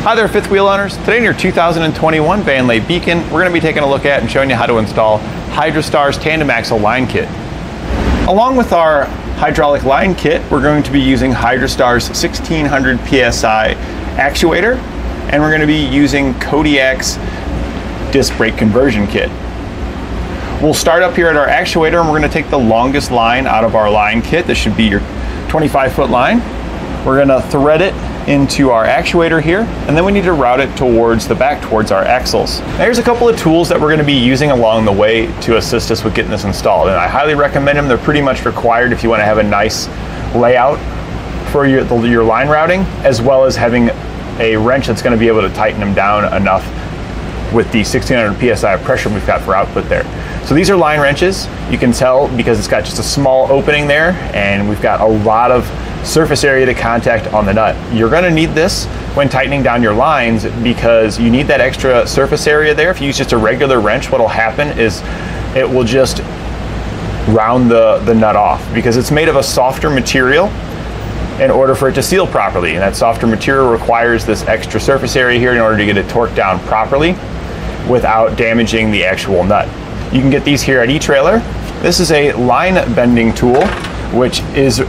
Hi there, fifth wheel owners. Today in your 2021 Vanleigh Beacon, we're going to be taking a look at and showing you how to install Hydrastar's tandem axle line kit. Along with our hydraulic line kit, we're going to be using Hydrastar's 1600 PSI actuator, and we're going to be using Kodiak's disc brake conversion kit. We'll start up here at our actuator, and we're going to take the longest line out of our line kit. This should be your 25-foot line. We're going to thread it into our actuator here, and then we need to route it towards the back towards our axles. Now, here's a couple of tools that we're going to be using along the way to assist us with getting this installed, and I highly recommend them. They're pretty much required if you want to have a nice layout for your line routing, as well as having a wrench that's going to be able to tighten them down enough with the 1600 psi pressure we've got for output there. So these are line wrenches. You can tell because it's got just a small opening there, and we've got a lot of surface area to contact on the nut. You're going to need this when tightening down your lines because you need that extra surface area there. If you use just a regular wrench, what'll happen is it will just round the nut off because it's made of a softer material in order for it to seal properly, and that softer material requires this extra surface area here in order to get it torqued down properly without damaging the actual nut. You can get these here at e-trailer. This is a line bending tool, which is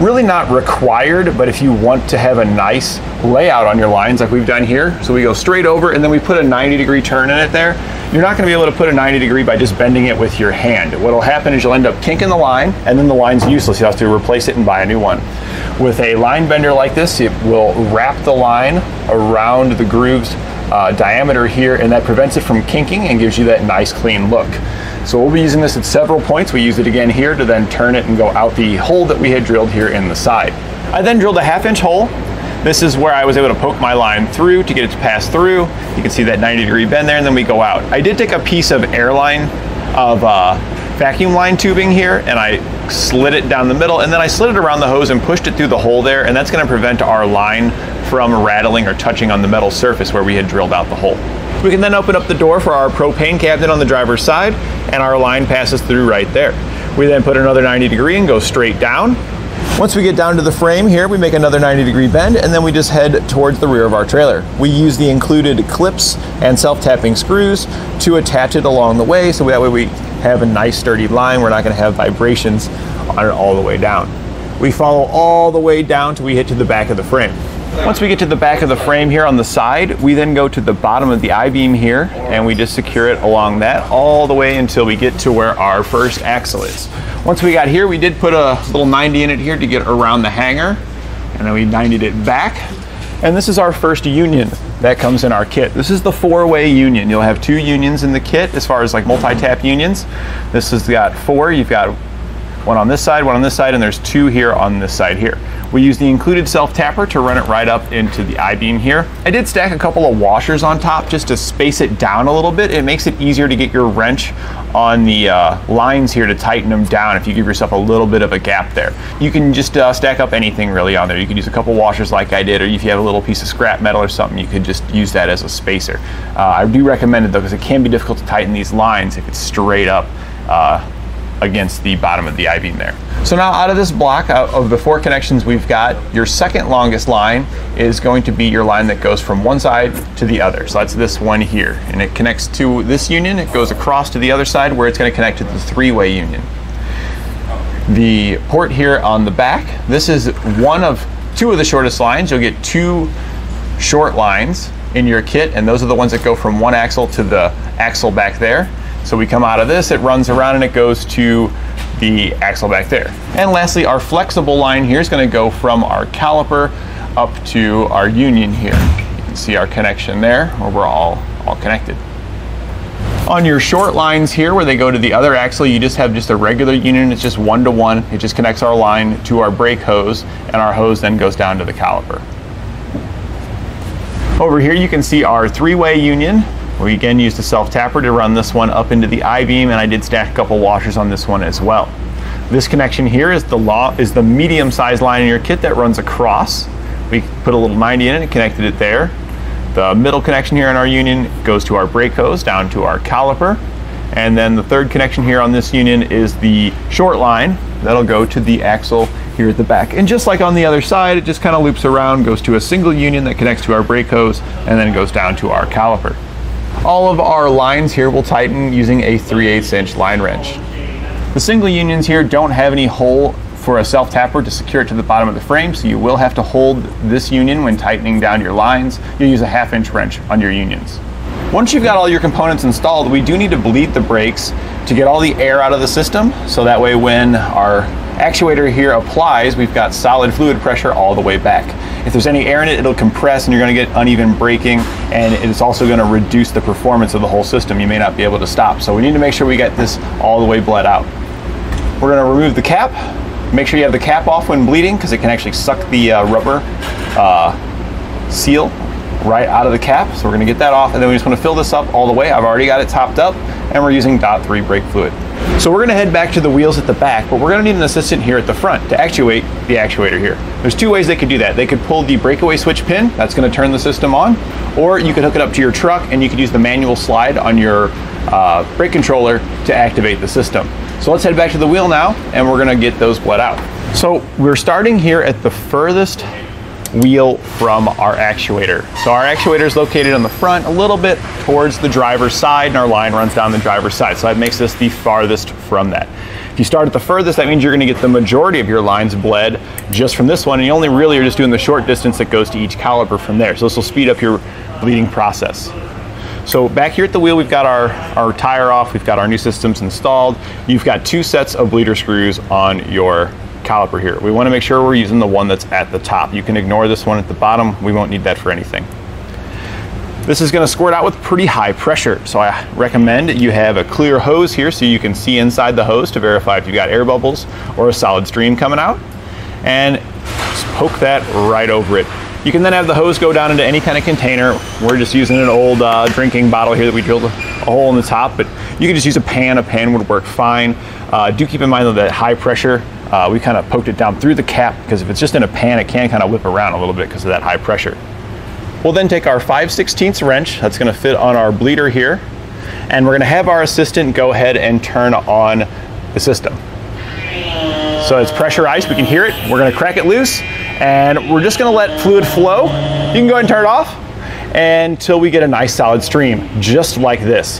really not required, but if you want to have a nice layout on your lines like we've done here, so we go straight over and then we put a 90-degree turn in it there, you're not going to be able to put a 90-degree by just bending it with your hand. What'll happen is you'll end up kinking the line, and then the line's useless. You'll have to replace it and buy a new one. With a line bender like this, it will wrap the line around the groove's diameter here, and that prevents it from kinking and gives you that nice clean look. So we'll be using this at several points. We use it again here to then turn it and go out the hole that we had drilled here in the side. I then drilled a 1/2-inch hole. This is where I was able to poke my line through to get it to pass through. You can see that 90-degree bend there, and then we go out. I did take a piece of vacuum line tubing here, and I slid it down the middle, and then I slid it around the hose and pushed it through the hole there, and that's going to prevent our line from rattling or touching on the metal surface where we had drilled out the hole. We can then open up the door for our propane cabinet on the driver's side, and our line passes through right there. We then put another 90-degree and go straight down. Once we get down to the frame here, we make another 90-degree bend, and then we just head towards the rear of our trailer. We use the included clips and self-tapping screws to attach it along the way, so that way we have a nice sturdy line. We're not going to have vibrations on it all the way down. We follow all the way down till we hit to the back of the frame. Once we get to the back of the frame here on the side, we then go to the bottom of the I-beam here, and we just secure it along that all the way until we get to where our first axle is. Once we got here, we did put a little 90 in it here to get around the hanger, and then we 90'd it back. And this is our first union that comes in our kit. This is the 4-way union. You'll have 2 unions in the kit as far as like multi-tap unions. This has got 4. You've got one on this side, one on this side, and there's 2 here on this side here. We use the included self-tapper to run it right up into the I-beam here. I did stack a couple of washers on top just to space it down a little bit. It makes it easier to get your wrench on the lines here to tighten them down if you give yourself a little bit of a gap there. You can just stack up anything really on there. You could use a couple washers like I did, or if you have a little piece of scrap metal or something, you could just use that as a spacer. I do recommend it though, because it can be difficult to tighten these lines if it's straight up against the bottom of the I-beam there. So now out of this block, out of the 4 connections we've got, your second longest line is going to be your line that goes from one side to the other. So that's this one here, and it connects to this union. It goes across to the other side where it's going to connect to the 3-way union. The port here on the back, this is one of 2 of the shortest lines. You'll get 2 short lines in your kit, and those are the ones that go from one axle to the axle back there. So we come out of this, it runs around, and it goes to the axle back there. And lastly, our flexible line here is going to go from our caliper up to our union here. You can see our connection there where we're all connected. On your short lines here where they go to the other axle, you just have just a regular union. It's just 1-to-1. It just connects our line to our brake hose, and our hose then goes down to the caliper. Over here you can see our 3-way union. We again used a self-tapper to run this one up into the I-beam, and I did stack a couple washers on this one as well. This connection here is the medium-sized line in your kit that runs across. We put a little 90 in it and connected it there. The middle connection here in our union goes to our brake hose down to our caliper. And then the third connection here on this union is the short line that'll go to the axle here at the back. And just like on the other side, it just kind of loops around, goes to a single union that connects to our brake hose, and then goes down to our caliper. All of our lines here will tighten using a 3/8" line wrench. The single unions here don't have any hole for a self-tapper to secure it to the bottom of the frame, so you will have to hold this union when tightening down your lines. You'll use a 1/2" wrench on your unions. Once you've got all your components installed, we do need to bleed the brakes to get all the air out of the system, so that way when our actuator here applies, we've got solid fluid pressure all the way back. If there's any air in it, it'll compress and you're going to get uneven braking, and it's also going to reduce the performance of the whole system. You may not be able to stop, so we need to make sure we get this all the way bled out. We're going to remove the cap. Make sure you have the cap off when bleeding, because it can actually suck the rubber seal right out of the cap. So we're going to get that off, and then we just want to fill this up all the way. I've already got it topped up, and we're using DOT 3 brake fluid. So we're going to head back to the wheels at the back, but we're going to need an assistant here at the front to actuate the actuator here. There's two ways they could do that. They could pull the breakaway switch pin, that's going to turn the system on, or you could hook it up to your truck and you could use the manual slide on your brake controller to activate the system. So let's head back to the wheel now, and we're going to get those bled out. So we're starting here at the furthest wheel from our actuator. So our actuator is located on the front, a little bit towards the driver's side, and our line runs down the driver's side. So that makes this the farthest from that. If you start at the furthest, that means you're going to get the majority of your lines bled just from this one, and you only really are just doing the short distance that goes to each caliper from there. So this will speed up your bleeding process. So back here at the wheel, we've got our tire off, we've got our new systems installed. You've got two sets of bleeder screws on your caliper here. We want to make sure we're using the one that's at the top. You can ignore this one at the bottom. We won't need that for anything. This is going to squirt out with pretty high pressure, so I recommend you have a clear hose here so you can see inside the hose to verify if you've got air bubbles or a solid stream coming out, and just poke that right over it. You can then have the hose go down into any kind of container. We're just using an old drinking bottle here that we drilled a hole in the top, but you can just use a pan. A pan would work fine. Do keep in mind though that high pressure, we kind of poked it down through the cap, because if it's just in a pan, it can kind of whip around a little bit because of that high pressure. We'll then take our 5/16" wrench that's going to fit on our bleeder here, and we're going to have our assistant go ahead and turn on the system. So it's pressurized, we can hear it. We're going to crack it loose, and we're just going to let fluid flow. You can go ahead and turn it off until we get a nice solid stream, just like this.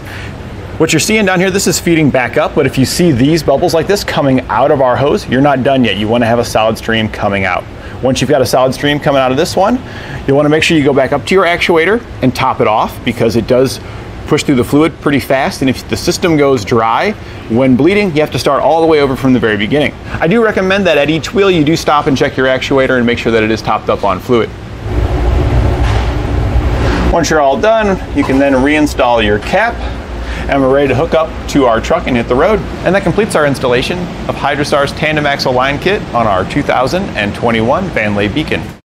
What you're seeing down here, this is feeding back up, but if you see these bubbles like this coming out of our hose, you're not done yet. You want to have a solid stream coming out. Once you've got a solid stream coming out of this one, you'll want to make sure you go back up to your actuator and top it off, because it does push through the fluid pretty fast, and if the system goes dry when bleeding, you have to start all the way over from the very beginning. I do recommend that at each wheel you do stop and check your actuator and make sure that it is topped up on fluid. Once you're all done, you can then reinstall your cap, and we're ready to hook up to our truck and hit the road. And that completes our installation of Hydrastar's Tandem Axle Line Kit on our 2021 Vanleigh Beacon.